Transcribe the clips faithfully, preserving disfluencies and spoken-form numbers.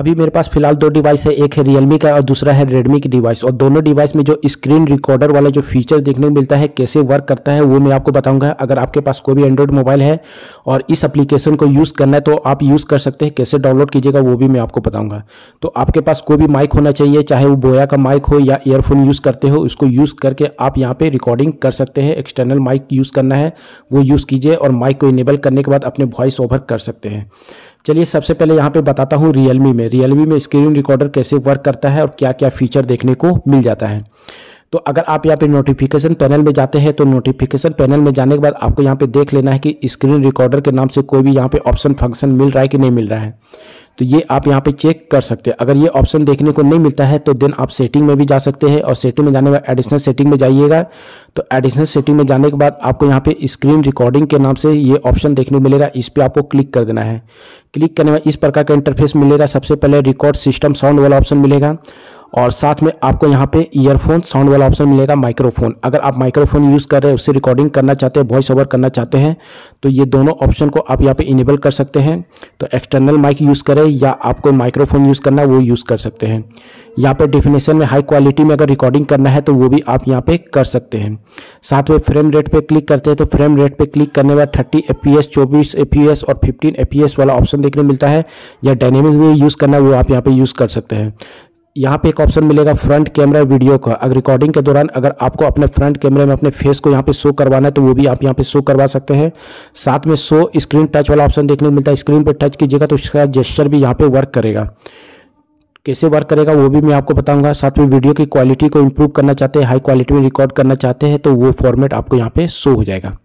अभी मेरे पास फिलहाल दो डिवाइस है, एक है रियलमी का और दूसरा है रेडमी की डिवाइस। और दोनों डिवाइस में जो स्क्रीन रिकॉर्डर वाला जो फीचर देखने को मिलता है, कैसे वर्क करता है, वो मैं आपको बताऊंगा। अगर आपके पास कोई भी एंड्रॉयड मोबाइल है और इस एप्लीकेशन को यूज़ करना है तो आप यूज़ कर सकते हैं। कैसे डाउनलोड कीजिएगा वो भी मैं आपको बताऊँगा। तो आपके पास कोई भी माइक होना चाहिए, चाहे वो बोया का माइक हो या ईयरफोन यूज़ करते हो, उसको यूज़ करके आप यहाँ पर रिकॉर्डिंग कर सकते हैं। एक्सटर्नल माइक यूज़ करना है वो यूज़ कीजिए और माइक को इनेबल करने के बाद अपने वॉइस ओवर कर सकते हैं। चलिए सबसे पहले यहाँ पे बताता हूँ रियलमी में रियलमी में स्क्रीन रिकॉर्डर कैसे वर्क करता है और क्या क्या फीचर देखने को मिल जाता है। तो अगर आप यहाँ पे नोटिफिकेशन पैनल में जाते हैं तो नोटिफिकेशन पैनल में जाने के बाद आपको यहाँ पे देख लेना है कि स्क्रीन रिकॉर्डर के नाम से कोई भी यहाँ पे ऑप्शन फंक्शन मिल रहा है कि नहीं मिल रहा है, तो ये आप यहाँ पे चेक कर सकते हैं। अगर ये ऑप्शन देखने को नहीं मिलता है तो देन आप सेटिंग में भी जा सकते हैं और सेटिंग में जाने के बाद एडिशनल सेटिंग में जाइएगा। तो एडिशनल सेटिंग में जाने के बाद आपको यहाँ पे स्क्रीन रिकॉर्डिंग के नाम से ये ऑप्शन देखने को मिलेगा, इस पर आपको क्लिक कर देना है। क्लिक करने में इस प्रकार का इंटरफेस मिलेगा। सबसे पहले रिकॉर्ड सिस्टम साउंड वाला ऑप्शन मिलेगा और साथ में आपको यहाँ पे ईयरफोन साउंड वाला ऑप्शन मिलेगा, माइक्रोफोन। अगर आप माइक्रोफोन यूज़ कर रहे हैं, उससे रिकॉर्डिंग करना चाहते हैं, वॉइस ओवर करना चाहते हैं, तो ये दोनों ऑप्शन को आप यहाँ पे इनेबल कर सकते हैं। तो एक्सटर्नल माइक यूज़ करें या आपको माइक्रोफोन यूज़ करना वो यूज़ कर सकते हैं। यहाँ पर डेफिनेशन में हाई क्वालिटी में अगर रिकॉर्डिंग करना है तो वो भी आप यहाँ पर कर सकते हैं। साथ में फ्रेम रेट पर क्लिक करते हैं तो फ्रेम रेट पर क्लिक करने के बाद थर्टी एफ पी एस चौबीस एफ पी एस और फिफ्टीन एफ पी एस वाला ऑप्शन देखने मिलता है। या डायनेमिक में यूज़ करना वो आप यहाँ पर यूज़ कर सकते हैं। यहाँ पे एक ऑप्शन मिलेगा फ्रंट कैमरा वीडियो का। अगर रिकॉर्डिंग के दौरान अगर आपको अपने फ्रंट कैमरे में अपने फेस को यहाँ पे शो करवाना है तो वो भी आप यहाँ पे शो करवा सकते हैं। साथ में शो स्क्रीन टच वाला ऑप्शन देखने को मिलता है। स्क्रीन पे टच कीजिएगा तो उसका जेस्चर भी यहाँ पे वर्क करेगा। कैसे वर्क करेगा वो भी मैं आपको बताऊंगा। साथ में वीडियो की क्वालिटी को इम्प्रूव करना चाहते हैं, हाई क्वालिटी में रिकॉर्ड करना चाहते हैं, तो वो फॉर्मेट आपको यहाँ पे शो हो जाएगा।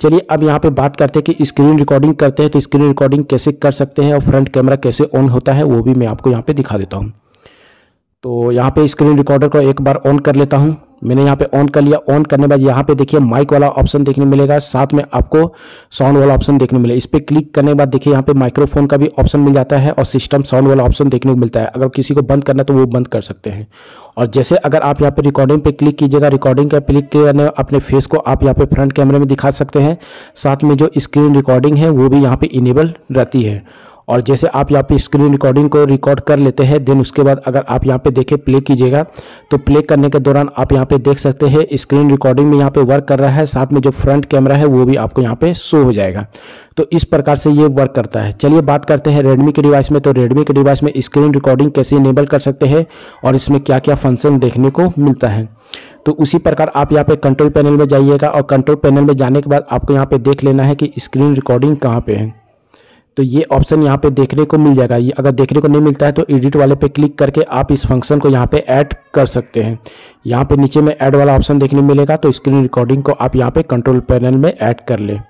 चलिए अब यहाँ पे बात करते हैं कि स्क्रीन रिकॉर्डिंग करते हैं तो स्क्रीन रिकॉर्डिंग कैसे कर सकते हैं और फ्रंट कैमरा कैसे ऑन होता है वो भी मैं आपको यहाँ पे दिखा देता हूँ। तो यहाँ पे स्क्रीन रिकॉर्डर को एक बार ऑन कर लेता हूँ। मैंने यहाँ पे ऑन कर लिया। ऑन करने के बाद यहाँ पे देखिए माइक वाला ऑप्शन देखने मिलेगा, साथ में आपको साउंड वाला ऑप्शन देखने मिलेगा। इस पर क्लिक करने के बाद देखिए यहाँ पे माइक्रोफोन का भी ऑप्शन मिल जाता है और सिस्टम साउंड वाला ऑप्शन देखने को मिलता है। अगर किसी को बंद करना है तो वो बंद कर सकते हैं। और जैसे अगर आप यहाँ पे रिकॉर्डिंग पे क्लिक कीजिएगा, रिकॉर्डिंग का क्लिक करने अपने फेस को आप यहाँ पे फ्रंट कैमरे में दिखा सकते हैं। साथ में जो स्क्रीन रिकॉर्डिंग है वो भी यहाँ पे इनेबल रहती है। और जैसे आप यहाँ पे स्क्रीन रिकॉर्डिंग को रिकॉर्ड कर लेते हैं देन उसके बाद अगर आप यहाँ पे देखें प्ले कीजिएगा तो प्ले करने के दौरान आप यहाँ पे देख सकते हैं स्क्रीन रिकॉर्डिंग में यहाँ पे वर्क कर रहा है। साथ में जो फ्रंट कैमरा है वो भी आपको यहाँ पे शो हो जाएगा। तो इस प्रकार से ये वर्क करता है। चलिए बात करते हैं रेडमी के डिवाइस में। तो रेडमी के डिवाइस में स्क्रीन रिकॉर्डिंग कैसे इनेबल कर सकते हैं और इसमें क्या क्या फंक्शन देखने को मिलता है, तो उसी प्रकार आप यहाँ पे कंट्रोल पैनल में जाइएगा और कंट्रोल पैनल में जाने के बाद आपको यहाँ पे देख लेना है कि स्क्रीन रिकॉर्डिंग कहाँ पे है। तो ये ऑप्शन यहाँ पे देखने को मिल जाएगा। ये अगर देखने को नहीं मिलता है तो एडिट वाले पे क्लिक करके आप इस फंक्शन को यहाँ पे ऐड कर सकते हैं। यहाँ पे नीचे में ऐड वाला ऑप्शन देखने मिलेगा, तो स्क्रीन रिकॉर्डिंग को आप यहाँ पे कंट्रोल पैनल में ऐड कर लें।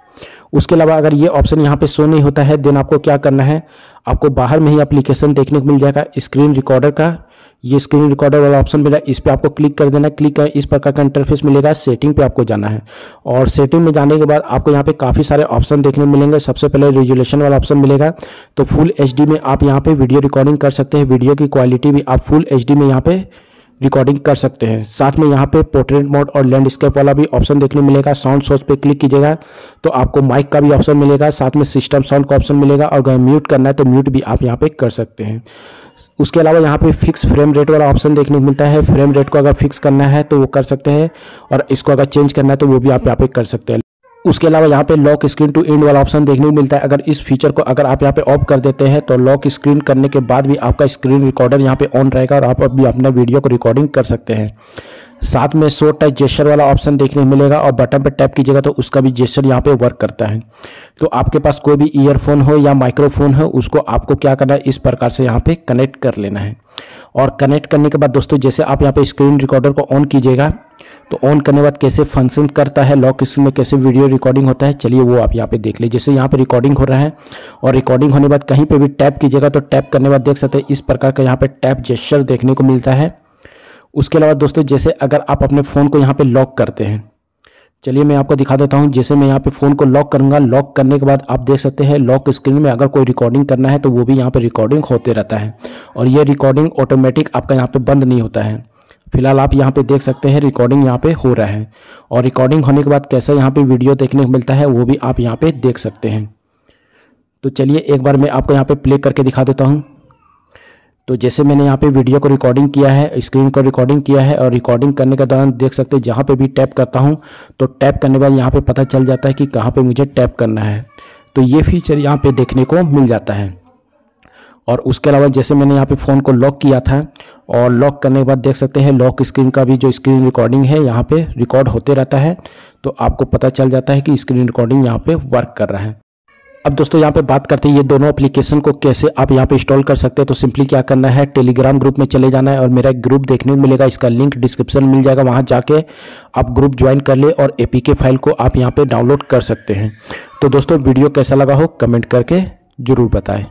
उसके अलावा अगर ये ऑप्शन यहाँ पे शो नहीं होता है देन आपको क्या करना है, आपको बाहर में ही एप्लीकेशन देखने को मिल जाएगा स्क्रीन रिकॉर्डर का। ये स्क्रीन रिकॉर्डर वाला ऑप्शन मिला, इस पर आपको क्लिक कर देना। क्लिक कर इस प्रकार का इंटरफेस मिलेगा। सेटिंग पे आपको जाना है और सेटिंग में जाने के बाद आपको यहाँ पे काफ़ी सारे ऑप्शन देखने को मिलेंगे। सबसे पहले रेजुलेशन वाला ऑप्शन मिलेगा, तो फुल एच डी में आप यहाँ पे वीडियो रिकॉर्डिंग कर सकते हैं। वीडियो की क्वालिटी भी आप फुल एच डी में यहाँ पे रिकॉर्डिंग कर सकते हैं। साथ में यहाँ पे पोर्ट्रेट मोड और लैंडस्केप वाला भी ऑप्शन देखने मिलेगा। साउंड सोर्स पे क्लिक कीजिएगा तो आपको माइक का भी ऑप्शन मिलेगा, साथ में सिस्टम साउंड का ऑप्शन मिलेगा। और अगर म्यूट करना है तो म्यूट भी आप यहाँ पे कर सकते हैं। उसके अलावा यहाँ पे फिक्स फ्रेम रेट वाला ऑप्शन देखने को मिलता है। फ्रेम रेट को अगर फिक्स करना है तो वो कर सकते हैं और इसको अगर चेंज करना है तो वो भी आप यहाँ पे कर सकते हैं। उसके अलावा यहाँ पे लॉक स्क्रीन टू एंड वाला ऑप्शन देखने को मिलता है। अगर इस फीचर को अगर आप यहाँ पे ऑफ कर देते हैं तो लॉक स्क्रीन करने के बाद भी आपका स्क्रीन रिकॉर्डर यहाँ पे ऑन रहेगा और आप भी अपना वीडियो को रिकॉर्डिंग कर सकते हैं। साथ में शो टच जेस्चर वाला ऑप्शन देखने को मिलेगा और बटन पर टैप कीजिएगा तो उसका भी जेस्चर यहाँ पे वर्क करता है। तो आपके पास कोई भी ईयरफोन हो या माइक्रोफोन हो उसको आपको क्या करना है, इस प्रकार से यहाँ पे कनेक्ट कर लेना है। और कनेक्ट करने के बाद दोस्तों जैसे आप यहाँ पे स्क्रीन रिकॉर्डर को ऑन कीजिएगा तो ऑन करने के बाद कैसे फंक्शन करता है, लॉक स्क्रीन में कैसे वीडियो रिकॉर्डिंग होता है, चलिए वो आप यहाँ पे देख लीजिए। जैसे यहाँ पे रिकॉर्डिंग हो रहा है और रिकॉर्डिंग होने के बाद कहीं पे भी टैप कीजिएगा तो टैप करने के बाद देख सकते हैं इस प्रकार का यहाँ पे टैप जेस्चर देखने को मिलता है। उसके अलावा दोस्तों जैसे अगर आप अपने फ़ोन को यहाँ पे लॉक करते हैं, चलिए मैं आपको दिखा देता हूँ। जैसे मैं यहाँ पे फ़ोन को लॉक करूँगा, लॉक करने के बाद आप देख सकते हैं लॉक स्क्रीन में अगर कोई रिकॉर्डिंग करना है तो वो भी यहाँ पे रिकॉर्डिंग होते रहता है और ये रिकॉर्डिंग ऑटोमेटिक आपका यहाँ पे बंद नहीं होता है। फिलहाल आप यहाँ पे देख सकते हैं रिकॉर्डिंग यहाँ पे हो रहा है और रिकॉर्डिंग होने के बाद कैसा यहाँ पे वीडियो देखने को मिलता है वो भी आप यहाँ पे देख सकते हैं। तो चलिए एक बार मैं आपको यहाँ पे प्ले करके दिखा देता हूँ। तो जैसे मैंने यहाँ पे वीडियो को रिकॉर्डिंग किया है, स्क्रीन को रिकॉर्डिंग किया है और रिकॉर्डिंग करने के दौरान देख सकते हैं जहाँ पे भी टैप करता हूँ तो टैप करने के बाद यहाँ पे पता चल जाता है कि कहाँ पे मुझे टैप करना है। तो ये फीचर यहाँ पे देखने को मिल जाता है। और उसके अलावा जैसे मैंने यहाँ पे फ़ोन को लॉक किया था और लॉक करने के बाद देख सकते हैं लॉक स्क्रीन का भी जो स्क्रीन रिकॉर्डिंग है यहाँ पे रिकॉर्ड होते रहता है, तो आपको पता चल जाता है कि स्क्रीन रिकॉर्डिंग यहाँ पे वर्क कर रहा है। अब दोस्तों यहाँ पे बात करते हैं ये दोनों एप्लीकेशन को कैसे आप यहाँ पे इंस्टॉल कर सकते हैं। तो सिंपली क्या करना है, टेलीग्राम ग्रुप में चले जाना है और मेरा एक ग्रुप देखने को मिलेगा, इसका लिंक डिस्क्रिप्शन मिल जाएगा, वहाँ जाके आप ग्रुप ज्वाइन कर ले और एपीके फाइल को आप यहाँ पे डाउनलोड कर सकते हैं। तो दोस्तों वीडियो कैसा लगा हो कमेंट करके ज़रूर बताएं।